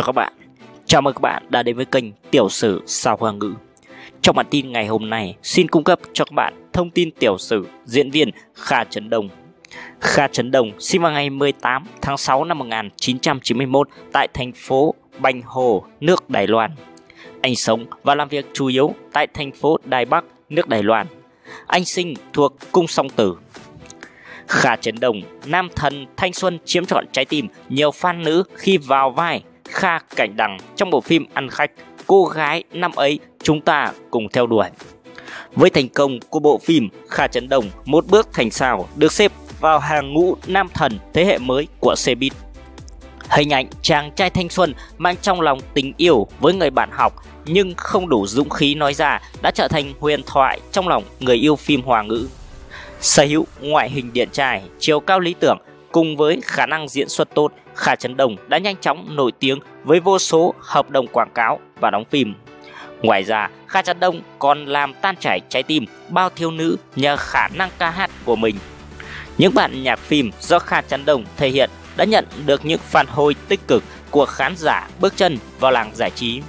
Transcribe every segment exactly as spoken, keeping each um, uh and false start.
Chào các bạn, chào mừng các bạn đã đến với kênh Tiểu sử Sao Hoa ngữ. Trong bản tin ngày hôm nay, xin cung cấp cho các bạn thông tin tiểu sử diễn viên Kha Chấn Đông. Kha Chấn Đông sinh vào ngày mười tám tháng sáu năm một nghìn chín trăm chín mươi mốt tại thành phố Bành Hồ, nước Đài Loan. Anh sống và làm việc chủ yếu tại thành phố Đài Bắc, nước Đài Loan. Anh sinh thuộc cung Song Tử. Kha Chấn Đông, nam thần thanh xuân chiếm trọn trái tim nhiều fan nữ khi vào vai Kha Cảnh Đằng trong bộ phim ăn khách Cô gái năm ấy Chúng ta cùng theo đuổi. Với thành công của bộ phim, Kha Chấn Đông một bước thành sao được xếp vào hàng ngũ nam thần thế hệ mới của Cbiz. Hình ảnh chàng trai thanh xuân mang trong lòng tình yêu với người bạn học nhưng không đủ dũng khí nói ra đã trở thành huyền thoại trong lòng người yêu phim Hoa ngữ. Sở hữu ngoại hình điển trai, chiều cao lý tưởng cùng với khả năng diễn xuất tốt, Kha Chấn Đông đã nhanh chóng nổi tiếng với vô số hợp đồng quảng cáo và đóng phim. Ngoài ra, Kha Chấn Đông còn làm tan chảy trái tim bao thiếu nữ nhờ khả năng ca hát của mình. Những bản nhạc phim do Kha Chấn Đông thể hiện đã nhận được những phản hồi tích cực của khán giả bước chân vào làng giải trí.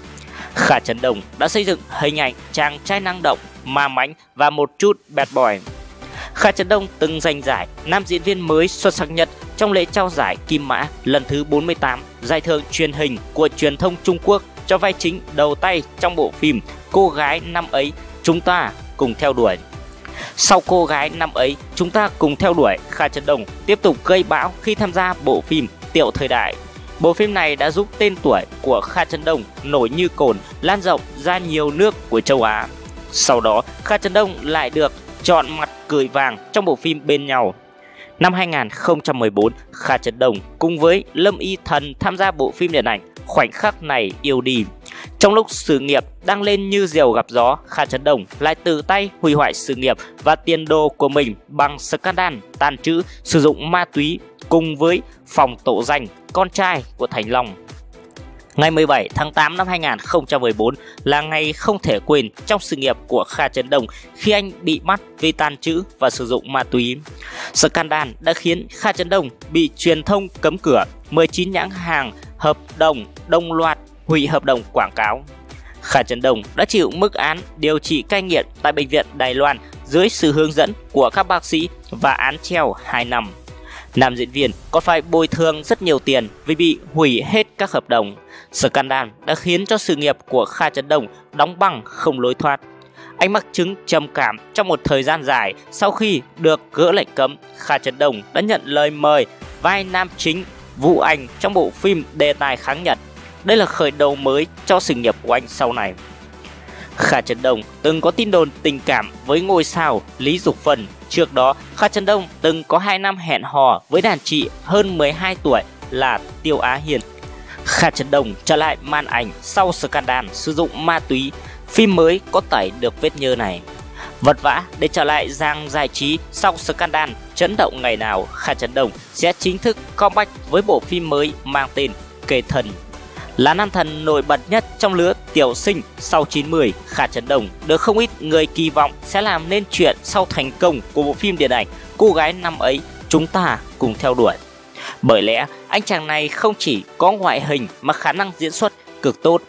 Kha Chấn Đông đã xây dựng hình ảnh chàng trai năng động, ma mãnh và một chút bad boy. Kha Chấn Đông từng giành giải nam diễn viên mới xuất sắc nhất trong lễ trao giải Kim Mã lần thứ bốn mươi tám, giải thưởng truyền hình của truyền thông Trung Quốc cho vai chính đầu tay trong bộ phim Cô gái năm ấy Chúng ta cùng theo đuổi. Sau Cô gái năm ấy Chúng ta cùng theo đuổi, Kha Chấn Đông tiếp tục gây bão khi tham gia bộ phim Tiểu Thời Đại. Bộ phim này đã giúp tên tuổi của Kha Chấn Đông nổi như cồn, lan rộng ra nhiều nước của châu Á. Sau đó, Kha Chấn Đông lại được chọn mặt cười vàng trong bộ phim Bên Nhau. Năm hai nghìn không trăm mười bốn, Kha Chấn Đông cùng với Lâm Y Thần tham gia bộ phim điện ảnh Khoảnh khắc này yêu đi. Trong lúc sự nghiệp đang lên như diều gặp gió, Kha Chấn Đông lại tự tay hủy hoại sự nghiệp và tiền đồ của mình bằng scandal tàng trữ, sử dụng ma túy cùng với phòng tổ danh con trai của Thành Long. Ngày mười bảy tháng tám năm hai nghìn không trăm mười bốn là ngày không thể quên trong sự nghiệp của Kha Chấn Đông khi anh bị bắt vì tàng trữ và sử dụng ma túy. Scandal đã khiến Kha Chấn Đông bị truyền thông cấm cửa, mười chín nhãn hàng hợp đồng đồng loạt hủy hợp đồng quảng cáo. Kha Chấn Đông đã chịu mức án điều trị cai nghiện tại Bệnh viện Đài Loan dưới sự hướng dẫn của các bác sĩ và án treo hai năm. Nam diễn viên còn phải bồi thường rất nhiều tiền vì bị hủy hết các hợp đồng. Scandal đã khiến cho sự nghiệp của Kha Chấn Đông đóng băng không lối thoát. Anh mắc chứng trầm cảm trong một thời gian dài. Sau khi được gỡ lệnh cấm, Kha Chấn Đông đã nhận lời mời vai nam chính Vũ Anh trong bộ phim Đề tài kháng Nhật. Đây là khởi đầu mới cho sự nghiệp của anh sau này. Kha Chấn Đông từng có tin đồn tình cảm với ngôi sao Lý Dục Phân. Trước đó, Kha Chấn Đông từng có hai năm hẹn hò với đàn chị hơn mười hai tuổi là Tiêu Á Hiền. Kha Chấn Đông trở lại màn ảnh sau scandal sử dụng ma túy, phim mới có tẩy được vết nhơ này. Vật vã để trở lại giang giải trí sau scandal chấn động ngày nào, Kha Chấn Đông sẽ chính thức comeback với bộ phim mới mang tên Kê Thần. Là nam thần nổi bật nhất trong lứa tiểu sinh sau chín mươi, Kha Chấn Đông được không ít người kỳ vọng sẽ làm nên chuyện sau thành công của bộ phim điện ảnh Cô gái năm ấy Chúng ta cùng theo đuổi. Bởi lẽ anh chàng này không chỉ có ngoại hình mà khả năng diễn xuất cực tốt.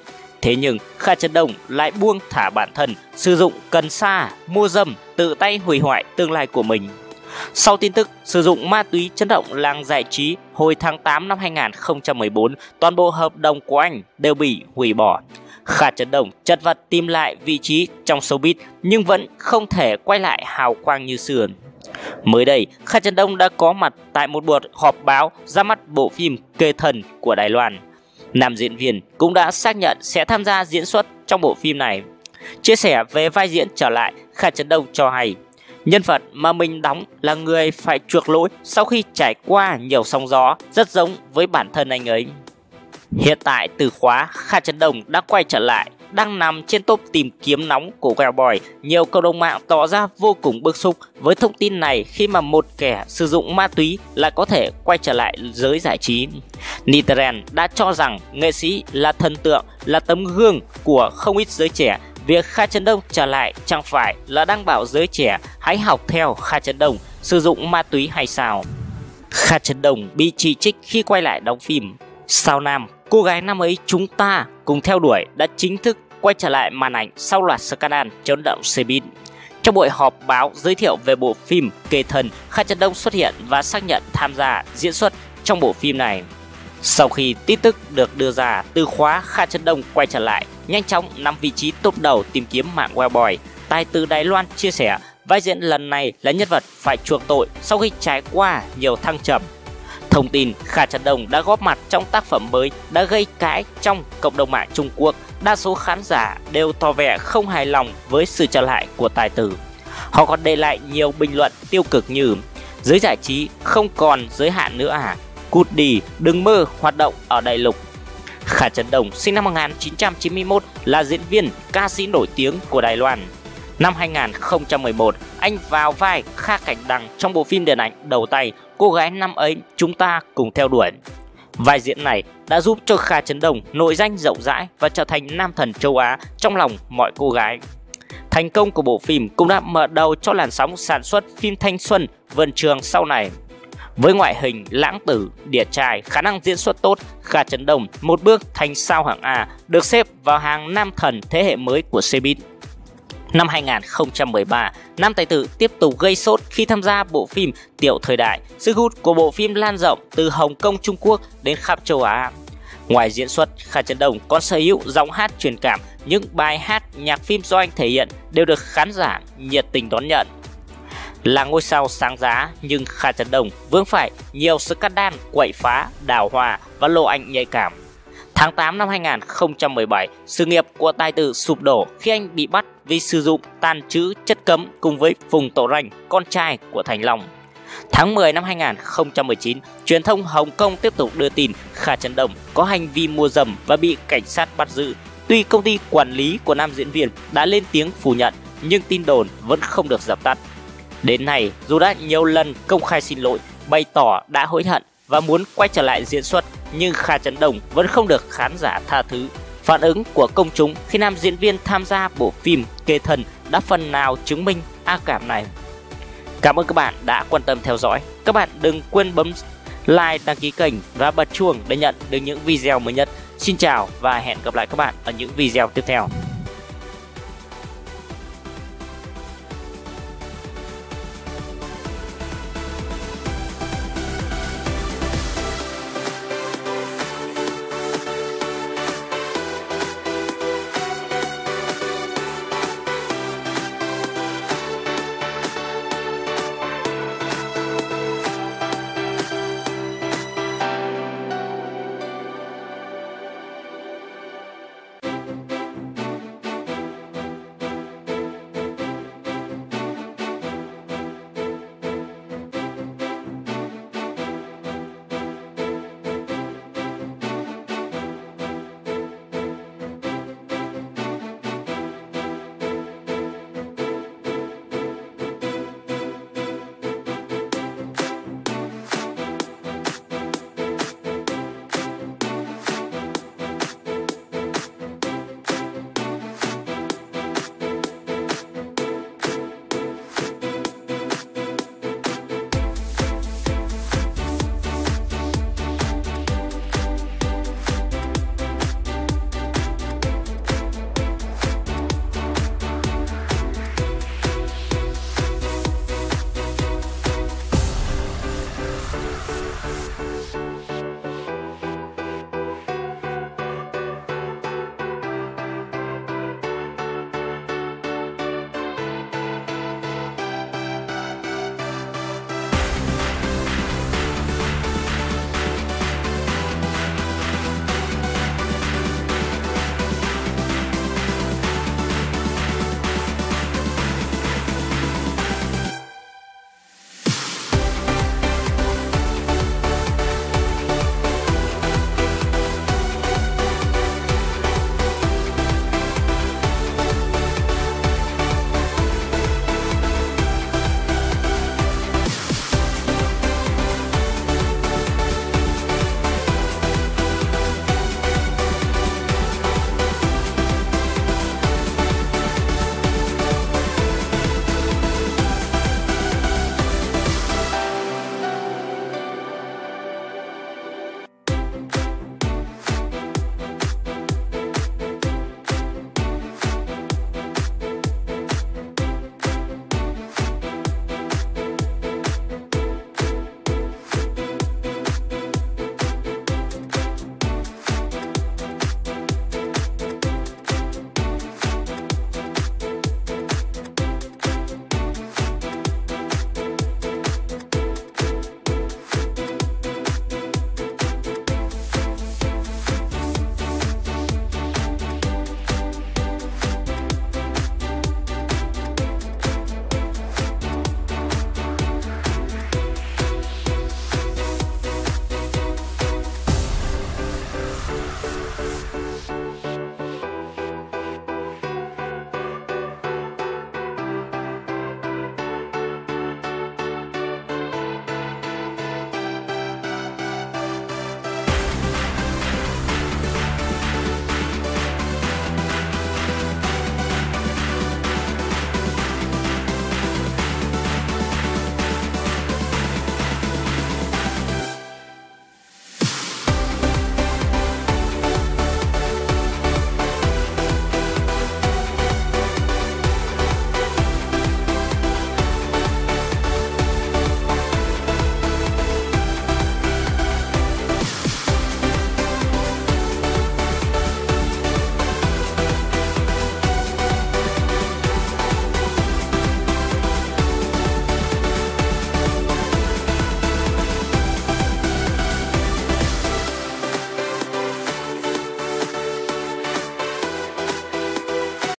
Thế nhưng Kha Chấn Đông lại buông thả bản thân, sử dụng cần sa, mua dâm, tự tay hủy hoại tương lai của mình. Sau tin tức sử dụng ma túy chấn động làng giải trí hồi tháng tám năm hai nghìn không trăm mười bốn, toàn bộ hợp đồng của anh đều bị hủy bỏ. Kha Chấn Đông chật vật tìm lại vị trí trong showbiz nhưng vẫn không thể quay lại hào quang như xưa. Mới đây, Kha Chấn Đông đã có mặt tại một buổi họp báo ra mắt bộ phim Kê Thần của Đài Loan. Nam diễn viên cũng đã xác nhận sẽ tham gia diễn xuất trong bộ phim này. Chia sẻ về vai diễn trở lại, Kha Chấn Đông cho hay: nhân vật mà mình đóng là người phải chuộc lỗi sau khi trải qua nhiều sóng gió, rất giống với bản thân anh ấy. Hiện tại từ khóa Kha Chấn Đông đã quay trở lại, đang nằm trên top tìm kiếm nóng của Weibo. Nhiều cộng đồng mạng tỏ ra vô cùng bức xúc với thông tin này khi mà một kẻ sử dụng ma túy lại có thể quay trở lại giới giải trí. Nitren đã cho rằng nghệ sĩ là thần tượng, là tấm gương của không ít giới trẻ. Việc Kha Chấn Đông trở lại chẳng phải là đang bảo giới trẻ hãy học theo Kha Chấn Đông sử dụng ma túy hay sao? Kha Chấn Đông bị chỉ trích khi quay lại đóng phim. Sao nam Cô gái năm ấy chúng ta cùng theo đuổi đã chính thức quay trở lại màn ảnh sau loạt scandal chấn động Cbiz. Trong buổi họp báo giới thiệu về bộ phim Kê Thần, Kha Chấn Đông xuất hiện và xác nhận tham gia diễn xuất trong bộ phim này. Sau khi tin tức được đưa ra, từ khóa Kha Chấn Đông quay trở lại nhanh chóng nắm vị trí top đầu tìm kiếm mạng Weibo. Tài từ Đài Loan chia sẻ vai diễn lần này là nhân vật phải chuộc tội sau khi trải qua nhiều thăng trầm. Thông tin Kha Chấn Đông đã góp mặt trong tác phẩm mới đã gây cãi trong cộng đồng mạng Trung Quốc. Đa số khán giả đều tỏ vẻ không hài lòng với sự trở lại của tài tử. Họ còn để lại nhiều bình luận tiêu cực như: giới giải trí không còn giới hạn nữa à? Cút đi, đừng mơ hoạt động ở đại lục. Kha Chấn Đông sinh năm một nghìn chín trăm chín mươi mốt là diễn viên, ca sĩ nổi tiếng của Đài Loan. Năm hai nghìn không trăm mười một, anh vào vai Kha Cảnh Đằng trong bộ phim điện ảnh đầu tay Cô gái năm ấy Chúng ta cùng theo đuổi. Vai diễn này đã giúp cho Kha Chấn Đông nổi danh rộng rãi và trở thành nam thần châu Á trong lòng mọi cô gái. Thành công của bộ phim cũng đã mở đầu cho làn sóng sản xuất phim thanh xuân vườn trường sau này. Với ngoại hình lãng tử, đỉa trai, khả năng diễn xuất tốt, Kha Chấn Đông một bước thành sao hạng A, được xếp vào hàng nam thần thế hệ mới của Cbiz. Năm hai nghìn không trăm mười ba, nam tài tử tiếp tục gây sốt khi tham gia bộ phim Tiểu Thời Đại. Sức hút của bộ phim lan rộng từ Hồng Kông, Trung Quốc đến khắp châu Á. Ngoài diễn xuất, Kha Chấn Đông còn sở hữu giọng hát truyền cảm. Những bài hát, nhạc phim do anh thể hiện đều được khán giả nhiệt tình đón nhận. Là ngôi sao sáng giá, nhưng Kha Chấn Đông vướng phải nhiều scandal quậy phá, đào hoa và lộ ảnh nhạy cảm. Tháng tám năm hai nghìn không trăm mười bảy, sự nghiệp của tài tử sụp đổ khi anh bị bắt vì sử dụng tàn trữ chất cấm cùng với Phùng Tổ Rành, con trai của Thành Long. Tháng mười năm hai nghìn không trăm mười chín, truyền thông Hồng Kông tiếp tục đưa tin Kha Chấn Đông có hành vi mua dâm và bị cảnh sát bắt giữ. Tuy công ty quản lý của nam diễn viên đã lên tiếng phủ nhận, nhưng tin đồn vẫn không được dập tắt. Đến nay, dù đã nhiều lần công khai xin lỗi, bày tỏ đã hối hận và muốn quay trở lại diễn xuất, nhưng Kha Chấn Đông vẫn không được khán giả tha thứ. Phản ứng của công chúng khi nam diễn viên tham gia bộ phim Kê Thần đã phần nào chứng minh ác cảm này. Cảm ơn các bạn đã quan tâm theo dõi. Các bạn đừng quên bấm like, đăng ký kênh và bật chuông để nhận được những video mới nhất. Xin chào và hẹn gặp lại các bạn ở những video tiếp theo.